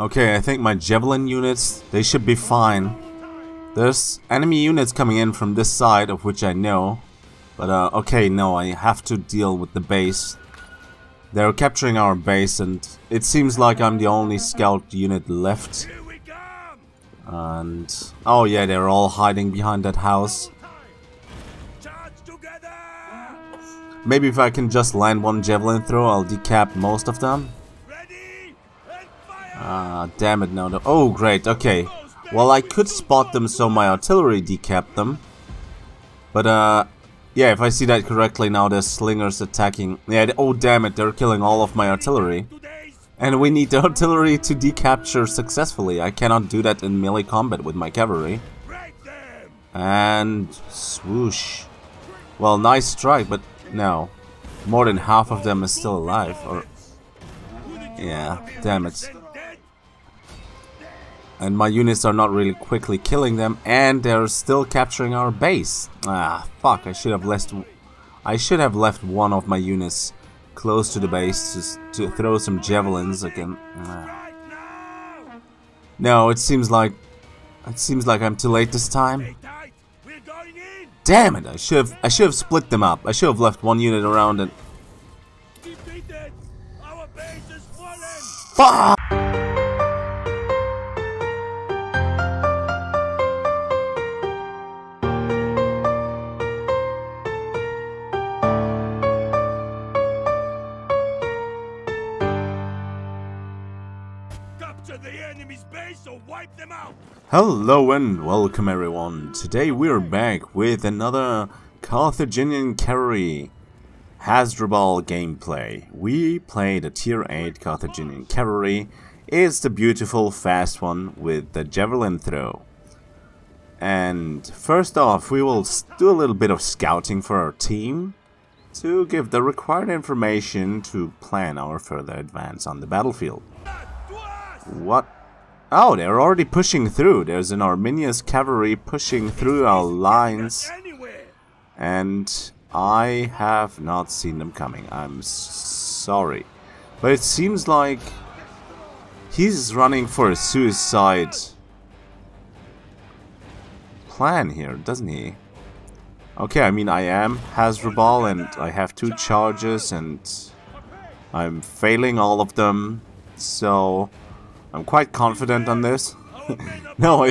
Okay, I think my javelin units, they should be fine. There's enemy units coming in from this side, of which I know. But okay, no, I have to deal with the base. They're capturing our base, and it seems like I'm the only scout unit left. And oh yeah, they're all hiding behind that house. Maybe if I can just land one javelin throw, I'll decap most of them. Damn it, no. Oh, great, okay. Well, I could spot them, so my artillery decapped them. But, yeah, if I see that correctly, now there's slingers attacking. Yeah, oh, damn it, they're killing all of my artillery. And we need the artillery to decapture successfully. I cannot do that in melee combat with my cavalry. And swoosh. Well, nice strike, but no, more than half of them is still alive, or... Yeah, damn it. And my units are not really quickly killing them, and they're still capturing our base. Ah, fuck, I should have left one of my units close to the base just to throw some javelins again. Ah. No, it seems like I'm too late this time. Damn it! I should have split them up. I should have left one unit around and... Our base is fallen. Fuck! Capture the enemy's base or wipe them out! Hello and welcome everyone. Today we're back with another Carthaginian cavalry Hasdrubal gameplay. We play the tier 8 Carthaginian cavalry. It's the beautiful fast one with the javelin throw. And first off, we will do a little bit of scouting for our team to give the required information to plan our further advance on the battlefield. What? Oh, they're already pushing through. There's an Arminius cavalry pushing through our lines. And I have not seen them coming. I'm sorry. But it seems like he's running for a suicide plan here, doesn't he? Okay, I mean, I am Hasdrubal and I have 2 charges and I'm failing all of them. So... I'm quite confident on this. No,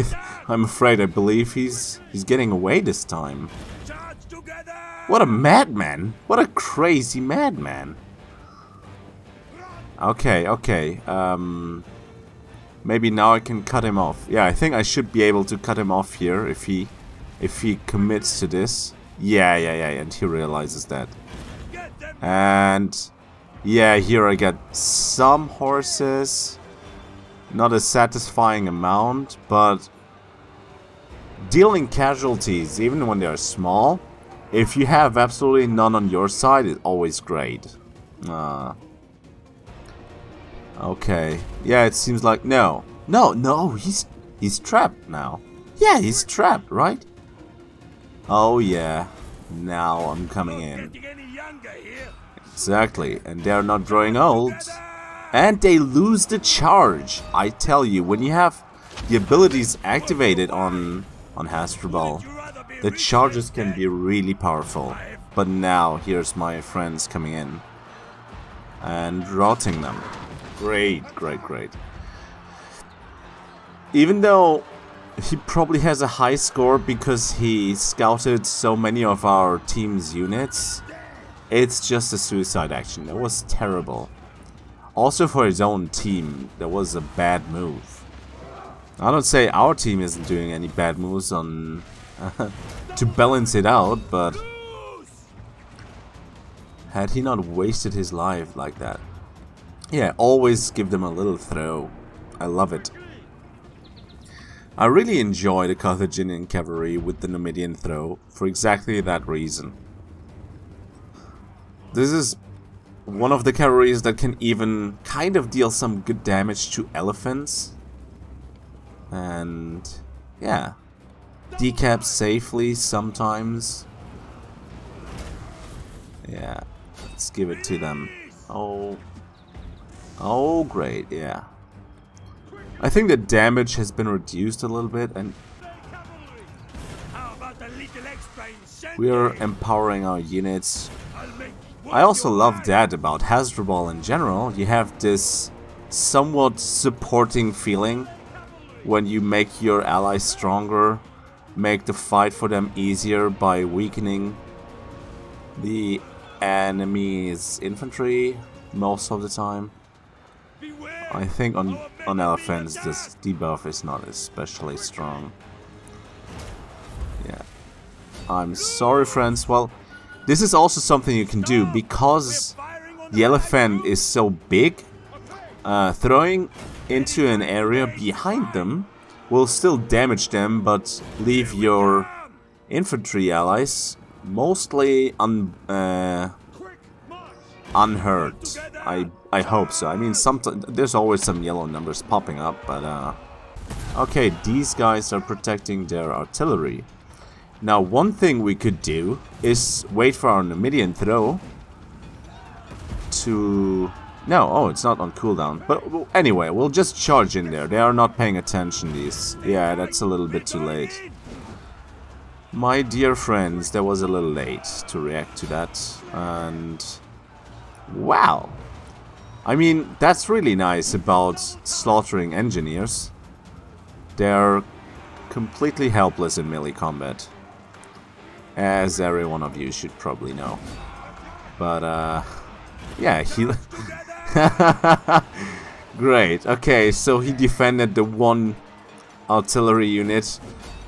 I'm afraid I believe he's getting away this time. What a madman! What a crazy madman! Okay, okay. Maybe now I can cut him off. Yeah, I think I should be able to cut him off here if he commits to this. Yeah, and he realizes that. And yeah, here I got some horses. Not a satisfying amount, but dealing casualties, even when they are small, if you have absolutely none on your side, is always great. Okay, yeah, it seems like no, he's trapped now. Yeah, he's trapped, right? Oh yeah, now I'm coming in. Exactly, and they're not growing old. And they lose the charge. I tell you, when you have the abilities activated on Hasdrubal, the charges can be really powerful. But now, here's my friends coming in. And rotting them. Great, great, great. Even though he probably has a high score because he scouted so many of our team's units, it's just a suicide action. That was terrible. Also for his own team, that was a bad move. I don't say our team isn't doing any bad moves on to balance it out, but had he not wasted his life like that. Yeah, always give them a little throw. I love it. I really enjoy the Carthaginian cavalry with the Numidian throw for exactly that reason. This is one of the cavalries that can even kind of deal some good damage to elephants. And yeah, decap safely sometimes. Yeah, let's give it to them. Oh, oh great, yeah. I think the damage has been reduced a little bit, and we are empowering our units. I also love that about Hasdrubal in general. You have this somewhat supporting feeling when you make your allies stronger, make the fight for them easier by weakening the enemy's infantry most of the time. I think on elephants this debuff is not especially strong. Yeah, I'm sorry friends. Well, this is also something you can do because the elephant is so big. Throwing into an area behind them will still damage them, but leave your infantry allies mostly unhurt. I hope so. I mean, sometimes there's always some yellow numbers popping up, but okay, these guys are protecting their artillery. Now, one thing we could do is wait for our Numidian throw to... No, oh, it's not on cooldown. But anyway, we'll just charge in there. They are not paying attention, these. Yeah, that's a little bit too late. My dear friends, that was a little late to react to that. And... wow! I mean, that's really nice about slaughtering engineers. They're completely helpless in melee combat. As every one of you should probably know. But, yeah, he... Great, okay, so he defended the one artillery unit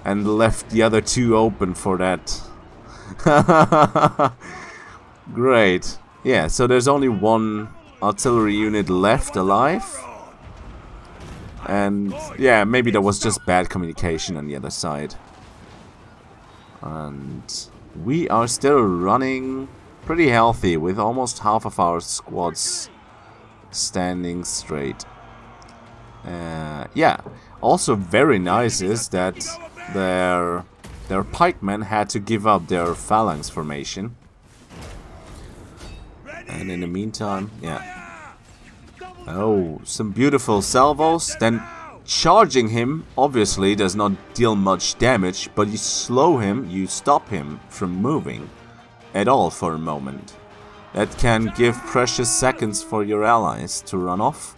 and left the other two open for that. Great. Yeah, so there's only one artillery unit left alive. And yeah, maybe there was just bad communication on the other side. And we are still running pretty healthy with almost half of our squads standing straight. Yeah, also very nice is that their pikemen had to give up their phalanx formation. And in the meantime, yeah. Oh, some beautiful salvos. Then charging him obviously does not deal much damage, but you slow him, you stop him from moving at all for a moment. That can give precious seconds for your allies to run off,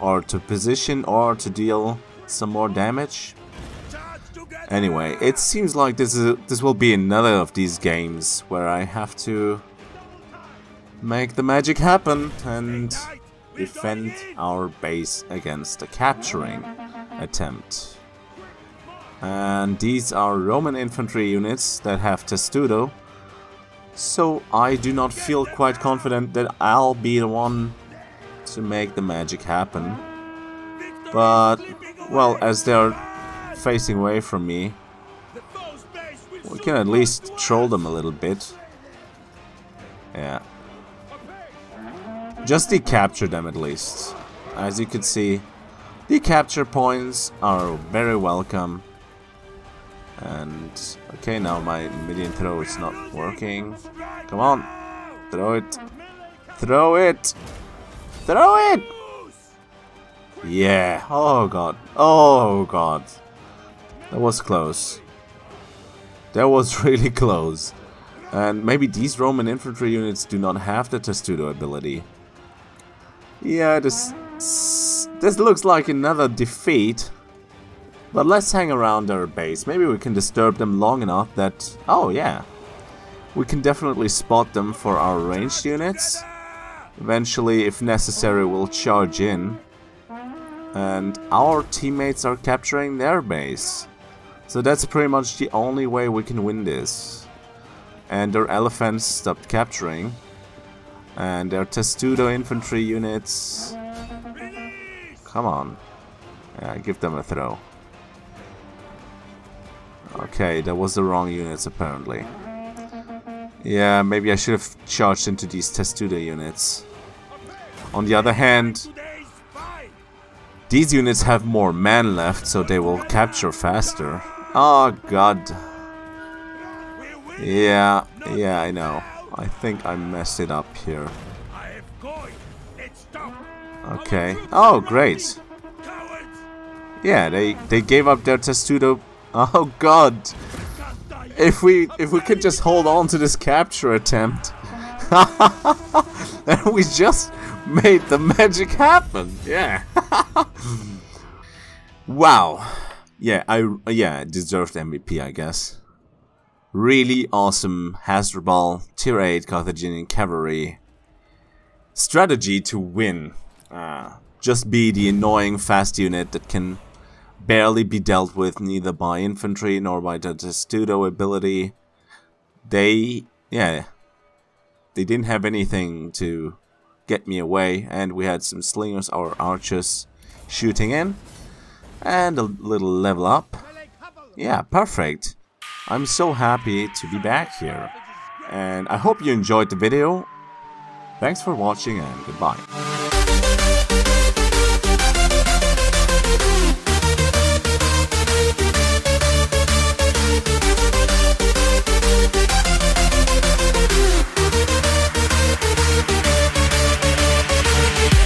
or to position, or to deal some more damage. Anyway, it seems like this will be another of these games where I have to make the magic happen and defend our base against a capturing attempt. And these are Roman infantry units that have Testudo, so I do not feel quite confident that I'll be the one to make the magic happen. But, well, as they're facing away from me, we can at least troll them a little bit. Yeah. Just decapture them at least. As you can see, the capture points are very welcome. And okay, now my Numidian throw is not working. Come on, throw it, throw it, throw it. Yeah. Oh god. Oh god. That was close. That was really close. And maybe these Roman infantry units do not have the Testudo ability. Yeah, this looks like another defeat. But let's hang around our base. Maybe we can disturb them long enough that... oh, yeah. We can definitely spot them for our ranged units. Eventually, if necessary, we'll charge in. And our teammates are capturing their base. So that's pretty much the only way we can win this. And their elephants stopped capturing. And their Testudo infantry units... come on. Yeah, give them a throw. Okay, that was the wrong units, apparently. Yeah, maybe I should have charged into these Testudo units. On the other hand, these units have more men left, so they will capture faster. Oh, god. Yeah, I know. I think I messed it up here. Okay. Oh, great. Yeah, they gave up their Testudo. Oh god! If we could just hold on to this capture attempt, and we just made the magic happen. Yeah. Wow. Yeah, I deserved MVP, I guess. Really awesome Hasdrubal tier 8 Carthaginian cavalry strategy to win. Just be the annoying fast unit that can barely be dealt with neither by infantry nor by the Testudo ability. They didn't have anything to get me away, and we had some slingers or archers shooting in. And a little level up. Yeah, perfect. I'm so happy to be back here. And I hope you enjoyed the video. Thanks for watching and goodbye.